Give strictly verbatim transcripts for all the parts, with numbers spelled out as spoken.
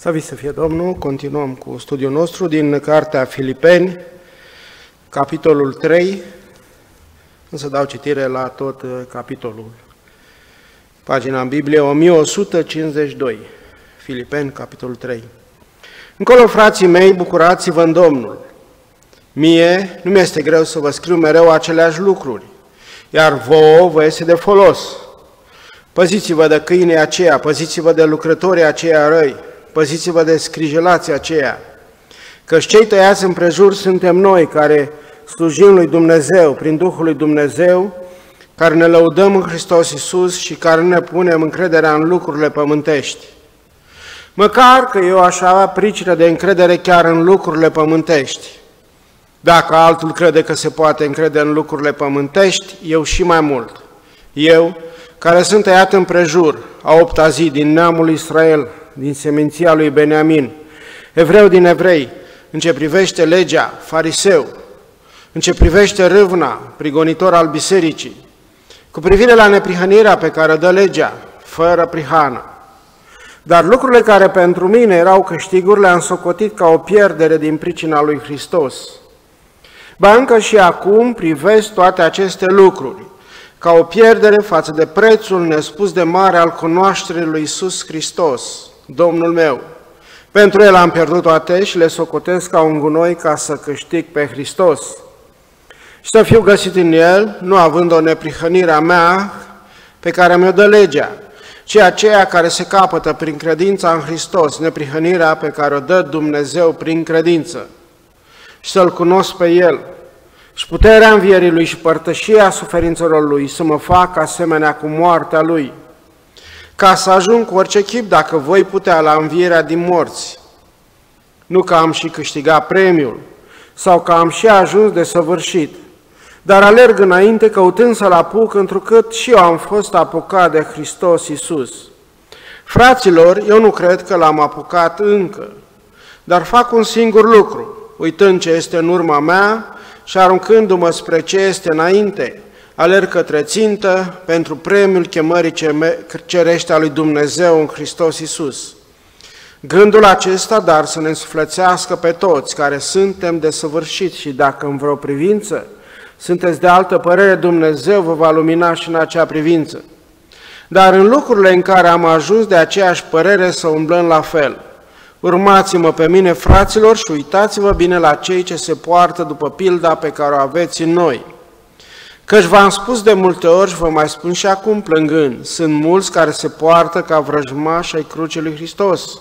Slăvit să fie Domnul, continuăm cu studiul nostru din Cartea Filipeni, capitolul trei, însă dau citire la tot capitolul. Pagina în Biblie o mie o sută cincizeci și doi, Filipeni, capitolul trei. Încolo, frații mei, bucurați-vă în Domnul. Mie nu mi-este greu să vă scriu mereu aceleași lucruri, iar vouă vă este de folos. Păziți-vă de câinii aceia, păziți-vă de lucrătorii aceia răi, păziți-vă de scrijelații aceia, căci cei tăiați împrejur suntem noi care slujim lui Dumnezeu, prin Duhul lui Dumnezeu, care ne lăudăm în Hristos Iisus și care ne punem încrederea în lucrurile pământești. Măcar că eu aș avea pricină de încredere chiar în lucrurile pământești. Dacă altul crede că se poate încrede în lucrurile pământești, eu și mai mult. Eu, care sunt tăiat împrejur a opta zi din neamul Israel, din seminția lui Beniamin, evreu din evrei, în ce privește legea, fariseu, în ce privește râvna, prigonitor al bisericii, cu privire la neprihănirea pe care dă legea, fără prihană. Dar lucrurile care pentru mine erau câștiguri le-am socotit ca o pierdere din pricina lui Hristos. Ba încă și acum privesc toate aceste lucruri, ca o pierdere față de prețul nespus de mare al cunoașterii lui Iisus Hristos, Domnul meu. Pentru El am pierdut toate și le socotesc ca un gunoi ca să câștig pe Hristos. Și să fiu găsit în El, nu având o neprihănire a mea pe care mi-o dă legea, ci aceea care se capătă prin credința în Hristos, neprihănirea pe care o dă Dumnezeu prin credință. Și să-L cunosc pe El, și puterea învierii Lui și părtășia suferințelor Lui să mă fac asemenea cu moartea Lui, ca să ajung cu orice chip, dacă voi putea, la învierea din morți. Nu că am și câștigat premiul, sau că am și ajuns de săvârșit, dar alerg înainte căutând să-L apuc, întrucât și eu am fost apucat de Hristos Iisus. Fraților, eu nu cred că L-am apucat încă, dar fac un singur lucru, uitând ce este în urma mea și aruncându-mă spre ce este înainte, alerg către țintă pentru premiul chemării cerești a lui Dumnezeu în Hristos Iisus. Gândul acesta, dar, să ne însuflețească pe toți care suntem desăvârșiți și dacă în vreo privință sunteți de altă părere, Dumnezeu vă va lumina și în acea privință. Dar în lucrurile în care am ajuns de aceeași părere să umblăm la fel. Urmați-mă pe mine, fraților, și uitați-vă bine la cei ce se poartă după pilda pe care o aveți în noi. Căci v-am spus de multe ori și vă mai spun și acum plângând, sunt mulți care se poartă ca vrăjmași ai crucii lui Hristos.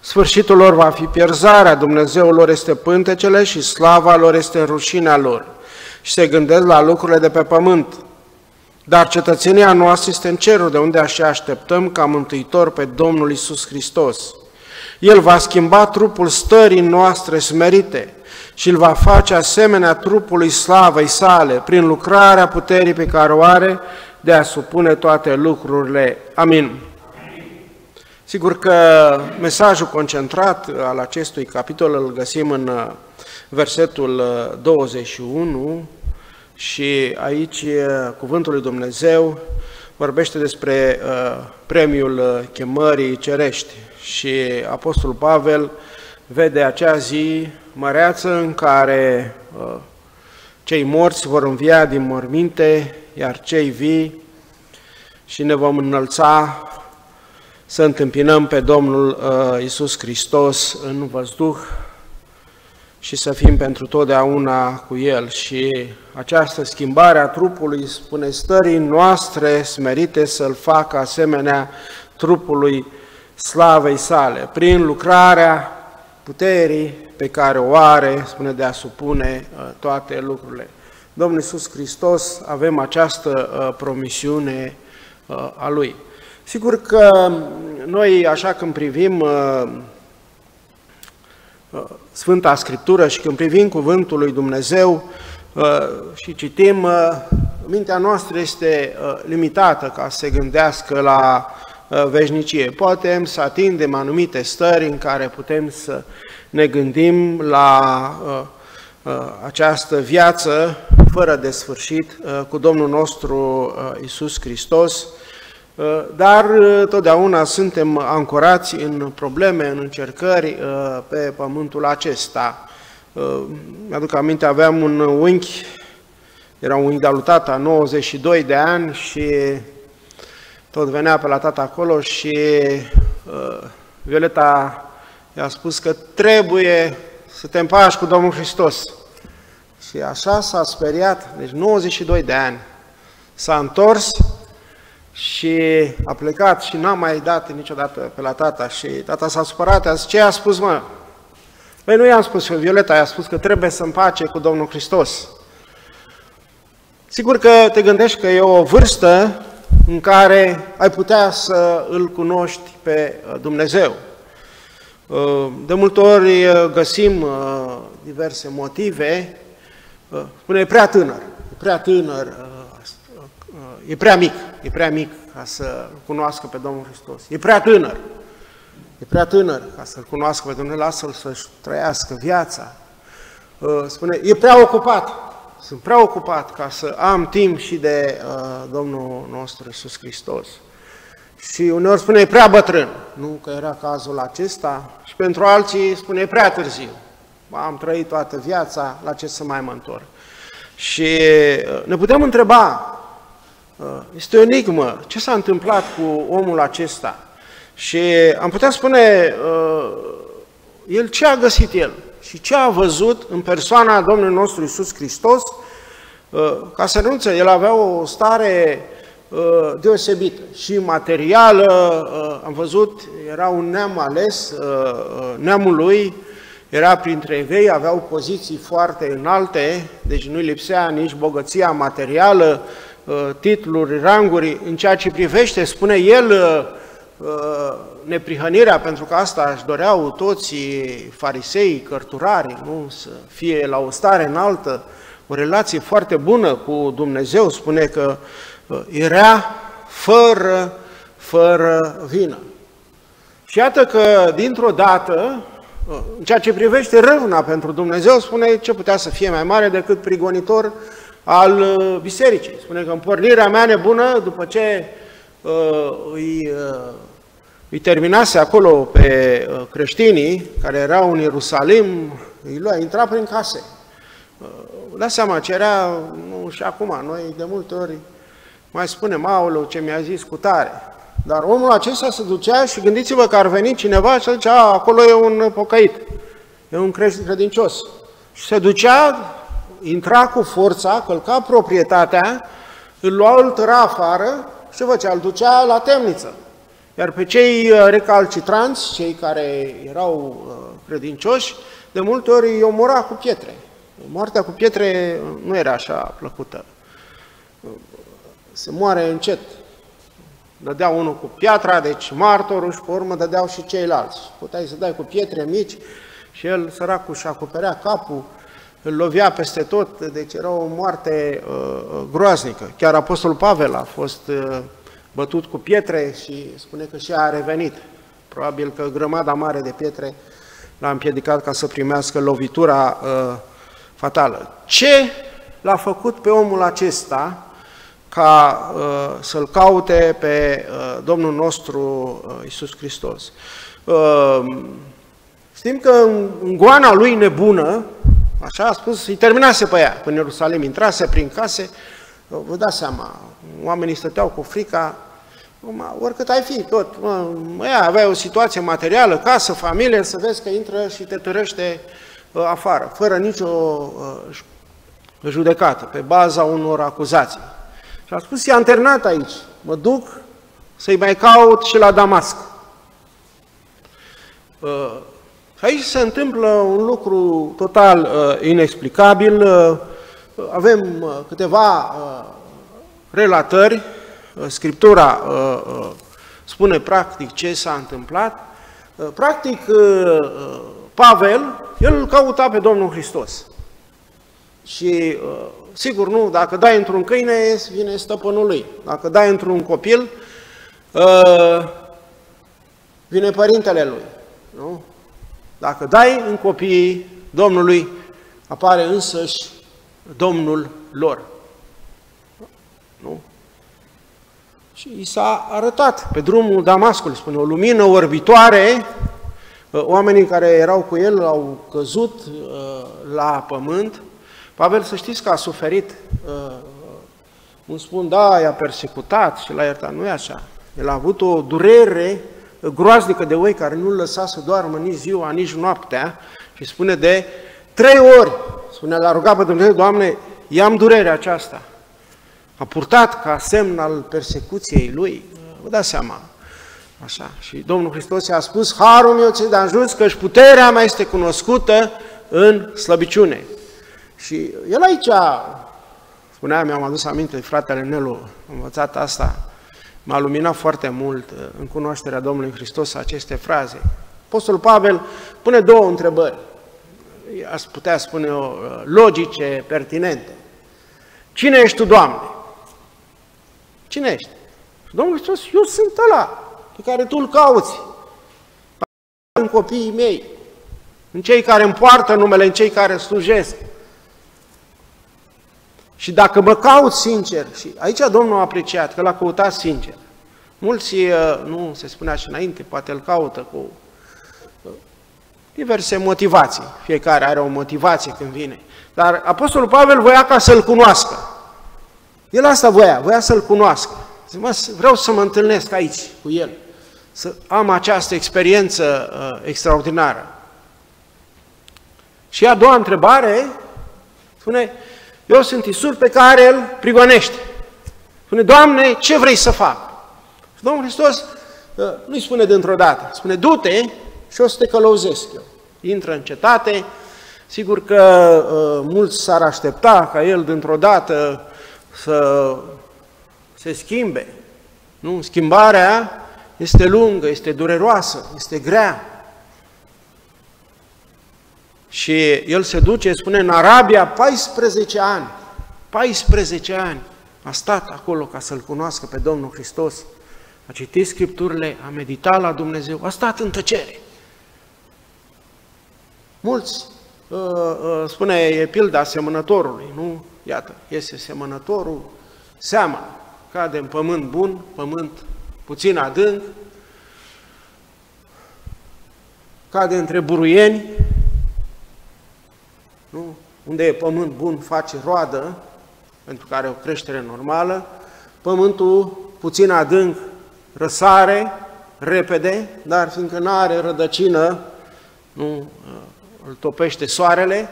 Sfârșitul lor va fi pierzarea, Dumnezeul lor este pântecele și slava lor este rușinea lor și se gândesc la lucrurile de pe pământ. Dar cetățenia noastră este în cerul, de unde așa așteptăm ca mântuitor pe Domnul Iisus Hristos. El va schimba trupul stării noastre smerite și îl va face asemenea trupului slavei sale, prin lucrarea puterii pe care o are de a supune toate lucrurile. Amin. Sigur că mesajul concentrat al acestui capitol îl găsim în versetul douăzeci și unu și aici cuvântul lui Dumnezeu vorbește despre premiul chemării cerești și Apostolul Pavel vede acea zi măreață în care cei morți vor învia din morminte, iar cei vii și ne vom înălța să întâmpinăm pe Domnul Iisus Hristos în văzduh și să fim pentru totdeauna cu El. Și această schimbare a trupului, spune, stării noastre smerite să-L facă asemenea trupului slavei sale, prin lucrarea puterii pe care o are, spune, de a supune toate lucrurile. Domnul Iisus Hristos, avem această promisiune a Lui. Sigur că noi, așa când privim uh, Sfânta Scriptură și când privim Cuvântul lui Dumnezeu uh, și citim, uh, mintea noastră este uh, limitată ca să se gândească la uh, veșnicie. Poate să atingem anumite stări în care putem să ne gândim la uh, uh, această viață fără de sfârșit uh, cu Domnul nostru uh, Iisus Hristos, Dar totdeauna suntem ancorați în probleme, în încercări pe pământul acesta. Mi-aduc aminte, aveam un unchi, era un unchi de-a lui tata, nouăzeci și doi de ani, și tot venea pe la tata acolo și Violeta i-a spus că trebuie să te împaci cu Domnul Hristos. Și așa s-a speriat, deci nouăzeci și doi de ani, s-a întors și a plecat și n-a mai dat niciodată pe la tata. Și tata s-a supărat, a zis, ce i-a spus, mă? Păi nu i-am spus, Violeta i-a spus că trebuie să împace cu Domnul Hristos. Sigur că te gândești că e o vârstă în care ai putea să îl cunoști pe Dumnezeu. De multe ori găsim diverse motive. Spune, e prea tânăr, e prea tânăr, e prea mic, e prea mic ca să cunoască pe Domnul Hristos. E prea tânăr, e prea tânăr ca să-L cunoască pe Dumnezeu, lasă-L să-și trăiască viața. Spune, e prea ocupat, sunt prea ocupat ca să am timp și de Domnul nostru Iisus Hristos. Și uneori spune, e prea bătrân, nu că era cazul acesta, și pentru alții spune, e prea târziu. Am trăit toată viața, la ce să mai mă întorc? Și ne putem întreba, este o enigmă, ce s-a întâmplat cu omul acesta? Și am putea spune, el ce a găsit el și ce a văzut în persoana Domnului nostru Iisus Hristos, ca să renunțe, el avea o stare deosebită și materială, am văzut, era un neam ales, neamul lui, era printre evei, aveau poziții foarte înalte, deci nu-i lipsea nici bogăția materială, titluri, ranguri. În ceea ce privește, spune el, neprihănirea, pentru că asta își doreau toți farisei, cărturarii, nu? Să fie la o stare înaltă, o relație foarte bună cu Dumnezeu, spune că era fără, fără vină. Și iată că, dintr-o dată, în ceea ce privește răvna pentru Dumnezeu, spune, ce putea să fie mai mare decât prigonitor al bisericii. Spune că în pornirea mea nebună, după ce uh, îi, uh, îi terminase acolo pe uh, creștinii care erau în Ierusalim, îi lua, intra prin case. Uh, dați seama ce era, nu, și acum, noi de multe ori mai spunem, aoleu, ce mi-a zis cu tare. Dar omul acesta se ducea și gândiți-vă că ar veni cineva și zicea, acolo e un pocăit, e un creștin credincios. Și se ducea, intra cu forța, călca proprietatea, îl lua, îl tăra afară și făcea, îl ducea la temniță. Iar pe cei recalcitranți, cei care erau credincioși, de multe ori îi omora cu pietre. Moartea cu pietre nu era așa plăcută. Se moare încet. Dădeau unul cu piatra, deci martorul, și pe urmă dădeau și ceilalți. Puteai să dai cu pietre mici și el, săracul, și acoperea capul, îl lovea peste tot, deci era o moarte uh, groaznică. Chiar Apostolul Pavel a fost uh, bătut cu pietre și spune că și a revenit. Probabil că grămada mare de pietre l-a împiedicat ca să primească lovitura uh, fatală. Ce l-a făcut pe omul acesta ca uh, să-L caute pe uh, Domnul nostru uh, Iisus Hristos? Uh, știm că în, în goana lui nebună, așa a spus, îi terminase pe ea, până în Ierusalim, intrase prin case, uh, vă dați seama, oamenii stăteau cu frica, um, oricât ai fi, tot, mă, ea avea o situație materială, casă, familie, să vezi că intră și te târăște uh, afară, fără nicio uh, judecată, pe baza unor acuzații. Și a spus, i-a internat aici, mă duc să-i mai caut și la Damasc. Uh, și aici se întâmplă un lucru total uh, inexplicabil. Uh, avem uh, câteva uh, relatări, uh, Scriptura uh, uh, spune practic ce s-a întâmplat. Uh, practic, uh, Pavel, el îl căuta pe Domnul Hristos. Și uh, sigur, nu, dacă dai într-un câine, vine stăpânul lui. Dacă dai într-un copil, uh, vine părintele lui. Nu? Dacă dai în copiii Domnului, apare însăși Domnul lor. Nu? Și i s-a arătat pe drumul Damascului, spune, o lumină orbitoare. Oamenii care erau cu el au căzut la pământ. Pavel, să știți că a suferit. Îmi spun, da, i-a persecutat și l-a iertat. Nu e așa. El a avut o durere groaznică de oi care nu-l lăsa să doarmă nici ziua, nici noaptea. Și spune de trei ori, spune, l-a rugat pe Dumnezeu, Doamne, ia-mi durerea aceasta. A purtat ca semn al persecuției lui. Vă dați seama. Așa. Și Domnul Hristos i-a spus, harul meu ți-e de ajuns, căci puterea mea este cunoscută în slăbiciune. Și el aici spunea, mi-am adus aminte, fratele Nelu a învățat asta, m-a luminat foarte mult în cunoașterea Domnului Hristos aceste fraze. Apostolul Pavel pune două întrebări, aș putea spune eu, logice, pertinente. Cine ești tu, Doamne? Cine ești? Domnul Hristos, eu sunt ăla pe care tu îl cauți, în copiii mei, în cei care îmi poartă numele, în cei care slujesc. Și dacă mă caut sincer, și aici Domnul a apreciat că l-a căutat sincer. Mulți, nu se spunea și înainte, poate îl caută cu diverse motivații. Fiecare are o motivație când vine. Dar Apostolul Pavel voia ca să-l cunoască. El asta voia, voia să-l cunoască. Zice, vreau să mă întâlnesc aici cu el, să am această experiență uh, extraordinară. Și a doua întrebare, spune, eu sunt Iisus pe care îl prigonește. Spune, Doamne, ce vrei să fac? Și Domnul Hristos nu-i spune dintr-o dată, spune, du-te și o să te călăuzesc eu. Intră în cetate, sigur că uh, mulți s-ar aștepta ca el dintr-o dată să se schimbe. Nu? Schimbarea este lungă, este dureroasă, este grea. Și el se duce, spune, în Arabia, paisprezece ani. paisprezece ani a stat acolo ca să-L cunoască pe Domnul Hristos. A citit Scripturile, a meditat la Dumnezeu, a stat în tăcere. Mulți, uh, uh, spune, e pilda asemănătorului, nu? Iată, iese semănătorul, seamănă, cade în pământ bun, pământ puțin adânc, cade între buruieni, nu? Unde e pământ bun face roadă, pentru că are o creștere normală, pământul puțin adânc răsare repede, dar fiindcă nu are rădăcină, nu, îl topește soarele,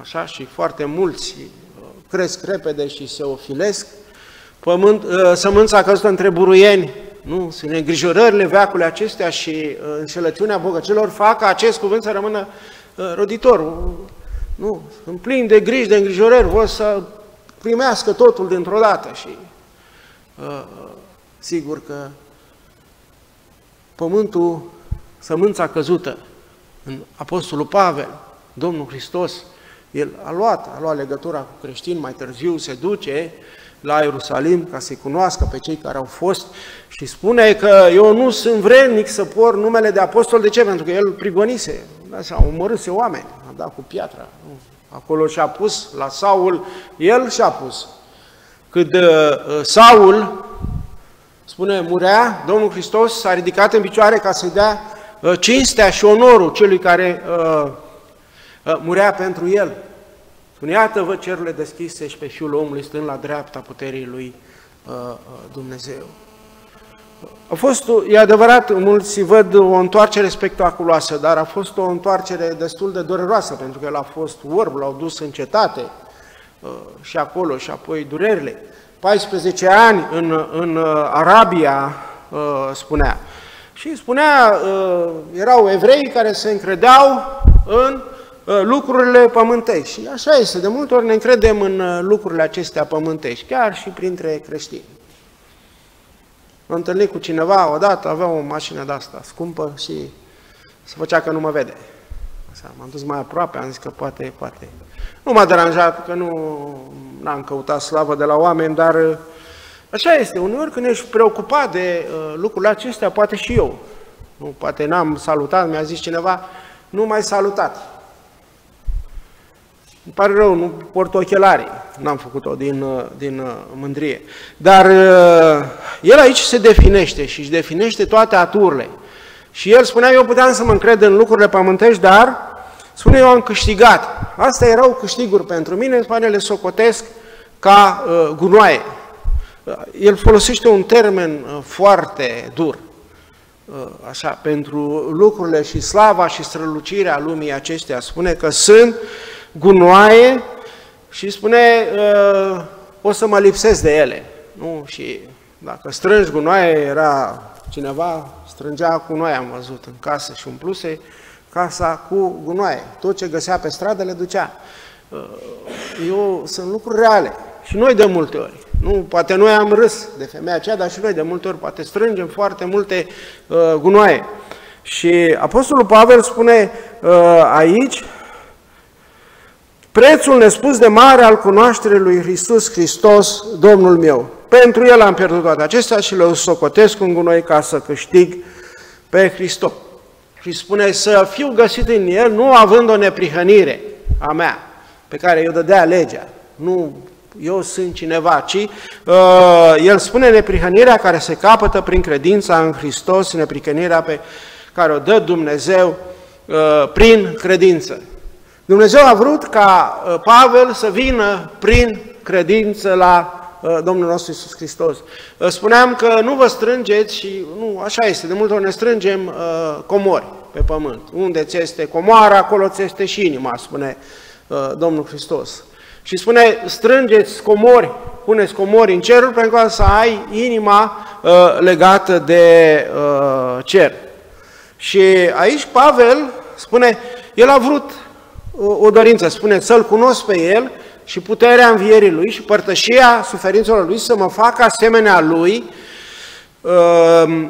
așa, și foarte mulți cresc repede și se ofilesc. Pământ, sămânța a căzut între buruieni, nu? Sunt îngrijorările veacului acestea și înșelăciunea bogăților fac ca acest cuvânt să rămână roditor, nu, sunt plin de griji, de îngrijorări, vor să primească totul dintr-o dată și uh, sigur că pământul, sămânța căzută în Apostolul Pavel, Domnul Hristos, el a luat, a luat legătura cu creștini, mai târziu se duce la Ierusalim ca să-i cunoască pe cei care au fost și spune că eu nu sunt vrednic să por numele de apostol. De ce? Pentru că el prigonise, a omorâse oameni, a dat cu piatra. Acolo și-a pus, la Saul, el și-a pus. Când uh, Saul, spune, murea, Domnul Hristos s-a ridicat în picioare ca să-i dea uh, cinstea și onorul celui care uh, uh, murea pentru el. Spune, iată-vă cerurile deschise și pe Fiul omului stând la dreapta puterii lui uh, Dumnezeu. A fost, e adevărat, mulți văd o întoarcere spectaculoasă, dar a fost o întoarcere destul de dureroasă, pentru că el a fost orb, l-au dus în cetate uh, și acolo, și apoi durerile. paisprezece ani în, în Arabia, uh, spunea. Și spunea, uh, erau evrei care se încredeau în lucrurile pământești. Și așa este, de multe ori ne încredem în lucrurile acestea pământești, chiar și printre creștini. M-am întâlnit cu cineva odată, avea o mașină de asta scumpă și se făcea că nu mă vede. M-am dus mai aproape, am zis că poate, poate. Nu m-a deranjat, că nu am căutat slavă de la oameni, dar așa este, uneori când ești preocupat de lucrurile acestea, poate și eu. Nu, poate n-am salutat, mi-a zis cineva, nu m-ai salutat. Îmi pare rău, nu port ochelari, n-am făcut-o din, din mândrie. Dar el aici se definește și își definește toate aturile. Și el spunea, eu puteam să mă încred în lucrurile pământești, dar spune, eu am câștigat. Astea erau câștiguri pentru mine, spune, le socotesc ca uh, gunoaie. El folosește un termen foarte dur, așa, pentru lucrurile și slava și strălucirea lumii acesteia. Spune că sunt gunoaie și spune, o să mă lipsesc de ele. Nu? Și dacă strângi gunoaie, era cineva strângea gunoaie, am văzut, în casă și umpluse casa cu gunoaie. Tot ce găsea pe stradă le ducea. Eu, sunt lucruri reale. Și noi de multe ori, nu, poate noi am râs de femeia aceea, dar și noi de multe ori poate strângem foarte multe uh, gunoaie. Și Apostolul Pavel spune uh, aici, prețul nespus de mare al cunoașterii lui Hristos Hristos, Domnul meu. Pentru El am pierdut toate acestea și le socotesc în gunoi ca să câștig pe Hristos. Și spune să fiu găsit în El, nu având o neprihănire a mea, pe care eu dădea legea, nu eu sunt cineva, ci uh, el spune neprihănirea care se capătă prin credința în Hristos, neprihănirea pe care o dă Dumnezeu uh, prin credință. Dumnezeu a vrut ca uh, Pavel să vină prin credință la uh, Domnul nostru Iisus Hristos. Uh, spuneam că nu vă strângeți și nu, așa este, de multe ori ne strângem uh, comori pe pământ. Unde ți este comoara, acolo ți este și inima, spune uh, Domnul Hristos. Și spune, strângeți comori, puneți comori în cerul, pentru că să ai inima uh, legată de uh, cer. Și aici Pavel spune, el a vrut uh, o dorință, spune, să-L cunosc pe El și puterea învierii Lui și părtășia suferințelor Lui să mă facă asemenea Lui, uh,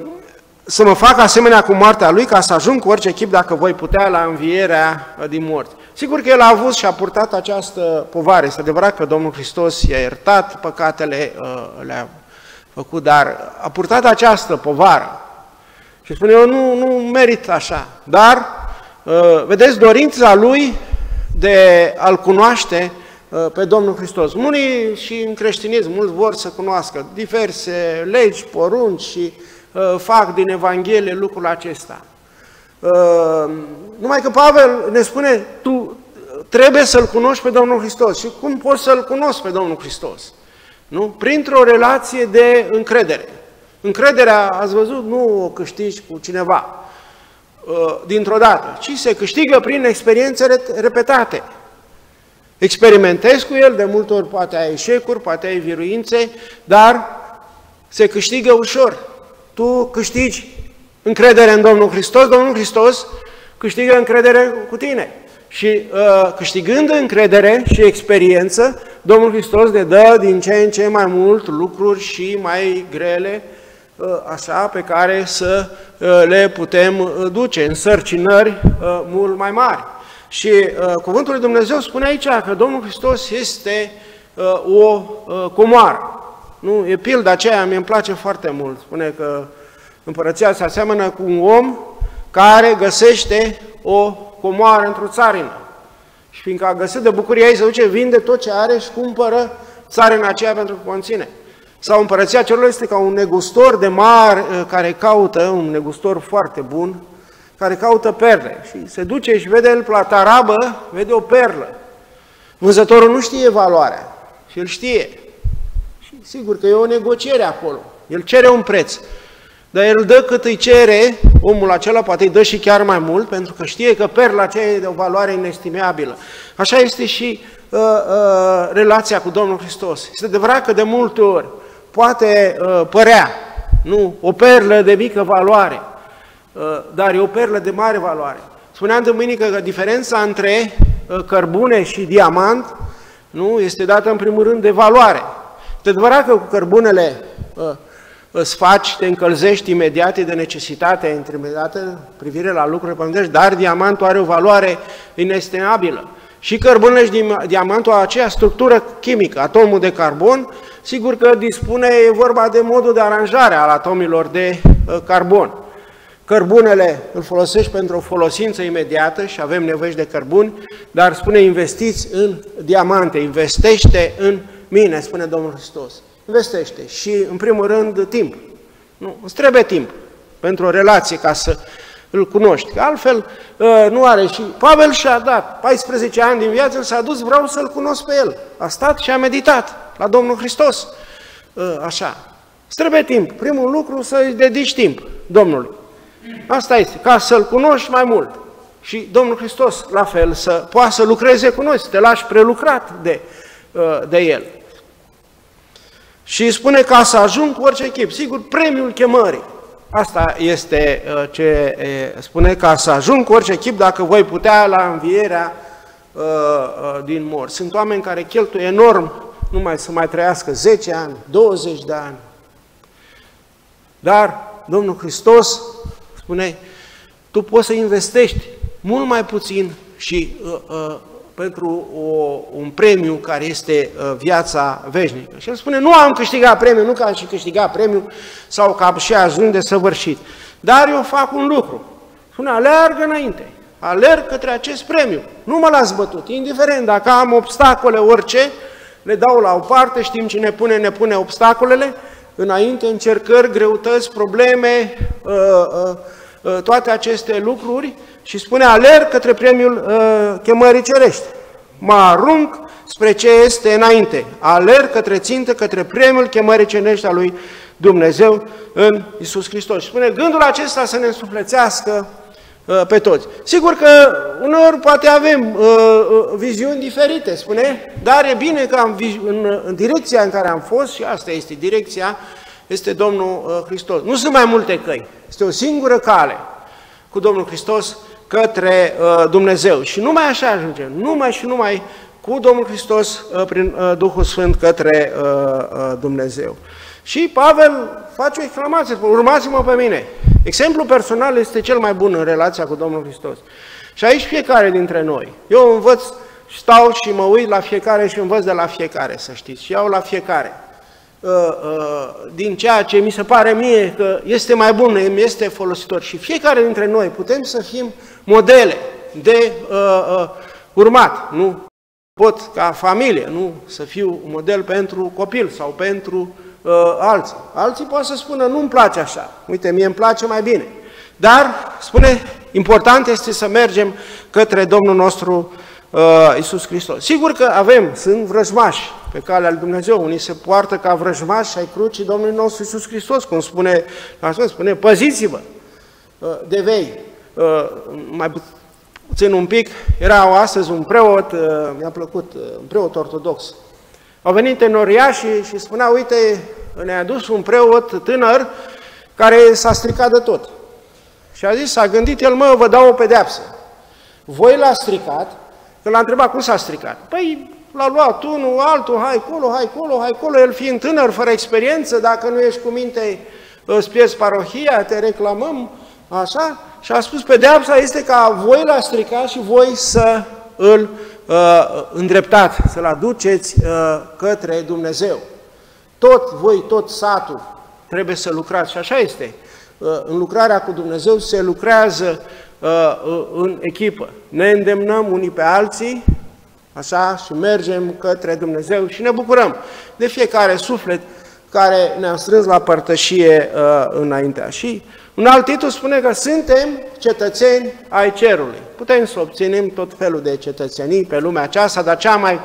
să mă facă asemenea cu moartea Lui, ca să ajung cu orice chip, dacă voi putea, la învierea din morți. Sigur că el a avut și a purtat această povară. Este adevărat că Domnul Hristos i-a iertat păcatele, le-a făcut, dar a purtat această povară. Și spune, eu nu, nu merit așa, dar vedeți dorința lui de a-L cunoaște pe Domnul Hristos. Mulți și în creștinism, mulți vor să cunoască diverse legi, porunci și fac din Evanghelie lucrul acesta. Uh, numai că Pavel ne spune, tu trebuie să-L cunoști pe Domnul Hristos. Și cum poți să-L cunoști pe Domnul Hristos? Nu? Printr-o relație de încredere. Încrederea, ați văzut, nu o câștigi cu cineva uh, dintr-o dată, ci se câștigă prin experiențe repetate. Experimentezi cu el, de multe ori poate ai eșecuri, poate ai viruințe, dar se câștigă ușor. Tu câștigi încredere în Domnul Hristos, Domnul Hristos câștigă încredere cu tine. Și uh, câștigând încredere și experiență, Domnul Hristos le dă din ce în ce mai mult lucruri și mai grele, uh, așa, pe care să uh, le putem duce, însărcinări uh, mult mai mari. Și uh, Cuvântul lui Dumnezeu spune aici că Domnul Hristos este uh, o uh, comoară. Nu? E pilda aceea, mi-mi place foarte mult. Spune că Împărăția se aseamănă cu un om care găsește o comoară într-o țarină. Și fiindcă a găsit de bucurie ei, se duce, vinde tot ce are și cumpără țarina aceea pentru că conține. Sau împărăția celor este ca un negustor de mari care caută, un negustor foarte bun, care caută perle. Și se duce și vede el la tarabă, vede o perlă. Vânzătorul nu știe valoarea și el știe. Și sigur că e o negociere acolo. El cere un preț. Dar el dă cât îi cere, omul acela poate îi dă și chiar mai mult, pentru că știe că perla aceea e de o valoare inestimabilă. Așa este și uh, uh, relația cu Domnul Hristos. Este adevărat că de multe ori poate uh, părea nu, o perlă de mică valoare, uh, dar e o perlă de mare valoare. Spuneam de duminică că diferența între uh, cărbune și diamant nu, este dată în primul rând de valoare. Este adevărat că cu cărbunele Uh, îți faci, te încălzești imediat, e de necesitate, intermediată privire la lucruri pământești, dar diamantul are o valoare inestimabilă. Și cărbunele și diamantul au aceea structură chimică, atomul de carbon, sigur că dispune, e vorba de modul de aranjare al atomilor de carbon. Cărbunele îl folosești pentru o folosință imediată și avem nevoie de cărbuni, dar spune investiți în diamante, investește în mine, spune Domnul Hristos. Investește și, în primul rând, timp. Nu, îți trebuie timp pentru o relație ca să îl cunoști. Altfel nu are și... Pavel și-a dat paisprezece ani din viață, el s-a dus, vreau să-l cunosc pe el. A stat și a meditat la Domnul Hristos. Așa. Îți trebuie timp. Primul lucru să-i dedici timp Domnului. Asta este, ca să-L cunoști mai mult. Și Domnul Hristos, la fel, să poată să lucreze cu noi, să te lași prelucrat de, de El. Și spune ca să ajung cu orice chip. Sigur, premiul chemării. Asta este ce spune, ca să ajung cu orice chip dacă voi putea la învierea din morți. Sunt oameni care cheltuie enorm numai să mai trăiască zece ani, douăzeci de ani. Dar Domnul Hristos spune, tu poți să investești mult mai puțin și uh, uh, pentru o, un premiu care este uh, viața veșnică. Și el spune, nu am câștigat premiu, nu că am și câștigat premiu sau că am și ajuns de săvârșit. Dar eu fac un lucru. Spune, aleargă înainte, alerg către acest premiu. Nu mă las bătut, indiferent dacă am obstacole, orice, le dau la o parte, știm ce ne pune, ne pune obstacolele, înainte, încercări, greutăți, probleme, uh, uh, uh, toate aceste lucruri și spune, alerg către premiul uh, chemării cerești. Mă arunc spre ce este înainte. Alerg către țintă, către premiul chemării cerești a lui Dumnezeu în Iisus Hristos. Și spune, gândul acesta să ne însuflețească uh, pe toți. Sigur că uneori poate avem uh, uh, viziuni diferite, spune, dar e bine că am în, în direcția în care am fost, și asta este direcția, este Domnul uh, Hristos. Nu sunt mai multe căi, este o singură cale cu Domnul Hristos către uh, Dumnezeu. Și numai așa ajungem, numai și numai cu Domnul Hristos uh, prin uh, Duhul Sfânt către uh, uh, Dumnezeu. Și Pavel face o exclamație, urmați-mă pe mine. Exemplul personal este cel mai bun în relația cu Domnul Hristos. Și aici fiecare dintre noi. Eu învăț, stau și mă uit la fiecare și învăț de la fiecare, să știți, și iau la fiecare. Din ceea ce mi se pare mie că este mai bun, mi este folositor. Și fiecare dintre noi putem să fim modele de urmat. Nu pot ca familie, nu să fiu un model pentru copil sau pentru alții. Alții pot să spună, nu-mi place așa, uite, mie îmi place mai bine. Dar, spune, important este să mergem către Domnul nostru uh, Iisus Hristos. Sigur că avem, sunt vrăjmași pe calea lui Dumnezeu, unii se poartă ca vrăjmași ai crucii Domnului nostru Iisus Hristos, cum spune, așa spune, păziți-vă uh, de vei. Uh, mai puțin un pic, era astăzi un preot, uh, mi-a plăcut, uh, un preot ortodox. Au venit tenoriașii și spunea, uite, ne-a dus un preot tânăr care s-a stricat de tot. Și a zis, s-a gândit el, mă, vă dau o pedeapsă. Voi l-a stricat, că l-a întrebat cum s-a stricat. Păi l-a luat unul, altul, hai colo, hai colo, hai colo, el fiind tânăr, fără experiență, dacă nu ești cu minte, îți pierzi parohia, te reclamăm, așa. Și a spus, pedeapsa este ca voi l-a stricat și voi să îl uh, îndreptat, să-l aduceți uh, către Dumnezeu. Tot voi, tot satul trebuie să lucrați și așa este. În lucrarea cu Dumnezeu se lucrează uh, în echipă. Ne îndemnăm unii pe alții, așa, și mergem către Dumnezeu și ne bucurăm de fiecare suflet care ne-a strâns la părtășie uh, înaintea. Și un alt titlu spune că suntem cetățeni ai cerului. Putem să obținem tot felul de cetățenii pe lumea aceasta, dar cea mai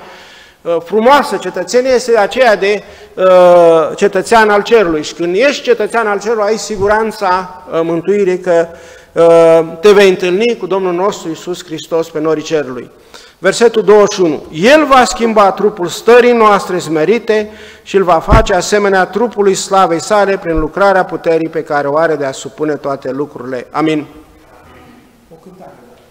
frumoasă cetățenie este aceea de uh, cetățean al cerului. Și când ești cetățean al cerului, ai siguranța uh, mântuirii că uh, te vei întâlni cu Domnul nostru Iisus Hristos pe norii cerului. Versetul douăzeci și unu. El va schimba trupul stării noastre smerite și îl va face asemenea trupului slavei sale prin lucrarea puterii pe care o are de a supune toate lucrurile. Amin. O cântare.